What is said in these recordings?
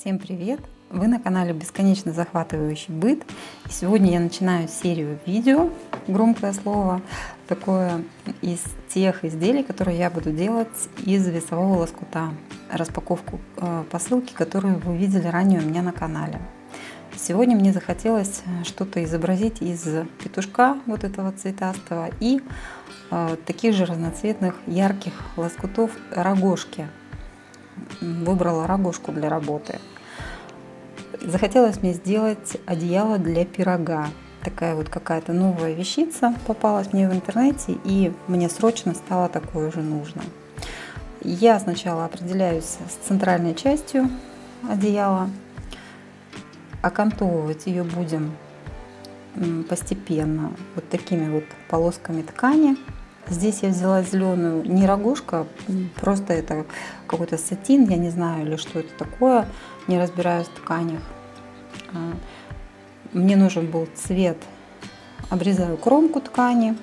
Всем привет! Вы на канале «Бесконечно захватывающий быт». И сегодня я начинаю серию видео, громкое слово, такое из тех изделий, которые я буду делать из весового лоскута. Распаковку посылки, которую вы видели ранее у меня на канале. Сегодня мне захотелось что-то изобразить из петушка вот этого цветастого и таких же разноцветных ярких лоскутов рогожки. Выбрала рогожку для работы. Захотелось мне сделать одеяло для пирога. Такая вот какая-то новая вещица попалась мне в интернете, и мне срочно стало такое же нужно. Я сначала определяюсь с центральной частью одеяла. Окантовывать ее будем постепенно вот такими вот полосками ткани. Здесь я взяла зеленую, не рогожка, просто это какой-то сатин, я не знаю, или что это такое, не разбираюсь в тканях. Мне нужен был цвет, обрезаю кромку ткани.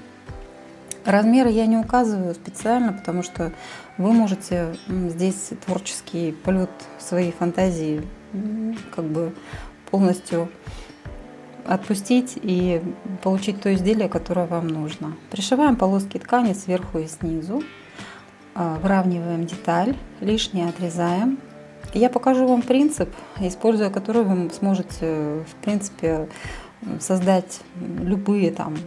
Размеры я не указываю специально, потому что вы можете здесь творческий полет своей фантазии как бы полностью отпустить и получить то изделие, которое вам нужно. Пришиваем полоски ткани сверху и снизу, выравниваем деталь, лишнее отрезаем. Я покажу вам принцип, используя который вы сможете, в принципе, создать любые там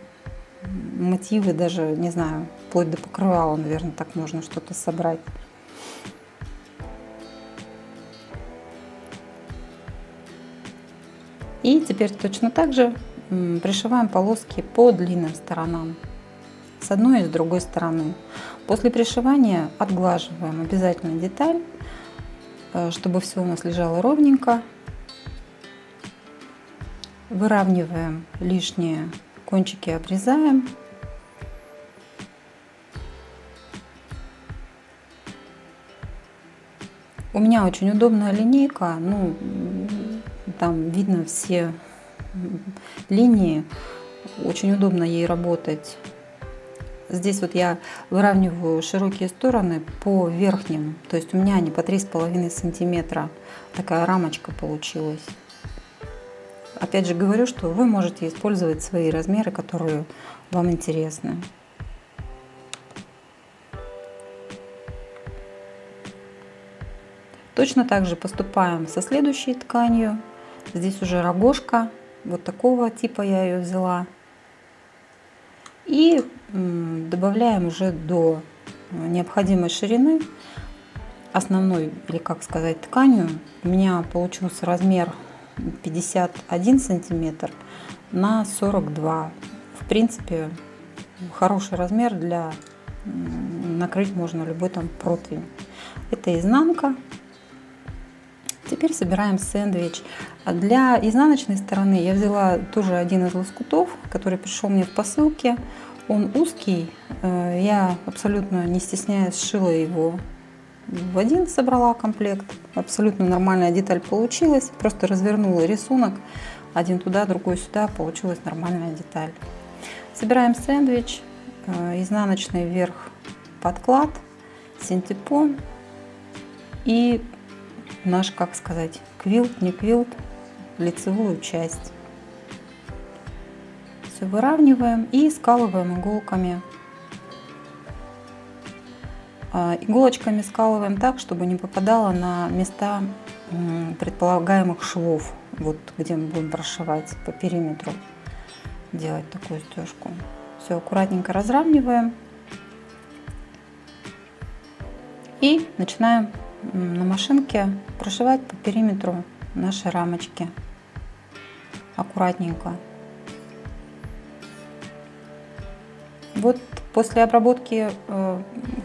мотивы, даже, не знаю, вплоть до покрывала, наверное, так можно что-то собрать. И теперь точно так же пришиваем полоски по длинным сторонам, с одной и с другой стороны. После пришивания отглаживаем обязательно деталь, чтобы все у нас лежало ровненько. Выравниваем лишние кончики, обрезаем. У меня очень удобная линейка, ну, там видно все линии, очень удобно ей работать. Здесь вот я выравниваю широкие стороны по верхним, то есть у меня они по 3,5 сантиметра, такая рамочка получилась. Опять же говорю, что вы можете использовать свои размеры, которые вам интересны. Точно так же поступаем со следующей тканью. Здесь уже рогожка, вот такого типа я ее взяла. И добавляем уже до необходимой ширины основной, или как сказать, тканью. У меня получился размер 51 сантиметр на 42. В принципе, хороший размер, для накрыть можно любой там противень. Это изнанка. Теперь собираем сэндвич. Для изнаночной стороны я взяла тоже один из лоскутов, который пришел мне в посылке. Он узкий, я абсолютно не стесняясь сшила его в один, собрала комплект. Абсолютно нормальная деталь получилась, просто развернула рисунок, один туда, другой сюда, получилась нормальная деталь. Собираем сэндвич, изнаночный вверх подклад, синтепон и наш, как сказать, квилт, не квилт, лицевую часть. Все выравниваем и скалываем иголками. Иголочками скалываем так, чтобы не попадало на места предполагаемых швов, вот где мы будем прошивать по периметру, делать такую стежку. Все аккуратненько разравниваем и начинаем на машинке прошивать по периметру наши рамочки аккуратненько. Вот после обработки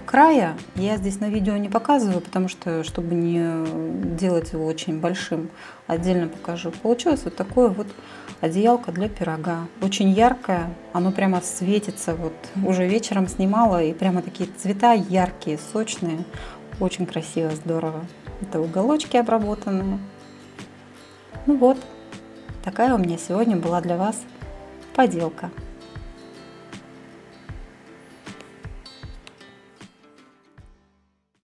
края я здесь на видео не показываю, потому что, чтобы не делать его очень большим, отдельно покажу. Получилось вот такое вот одеялко для пирога. Очень яркое, оно прямо светится. Вот уже вечером снимала, и прямо такие цвета яркие, сочные. Очень красиво, здорово. Это уголочки обработанные. Ну вот, такая у меня сегодня была для вас поделка.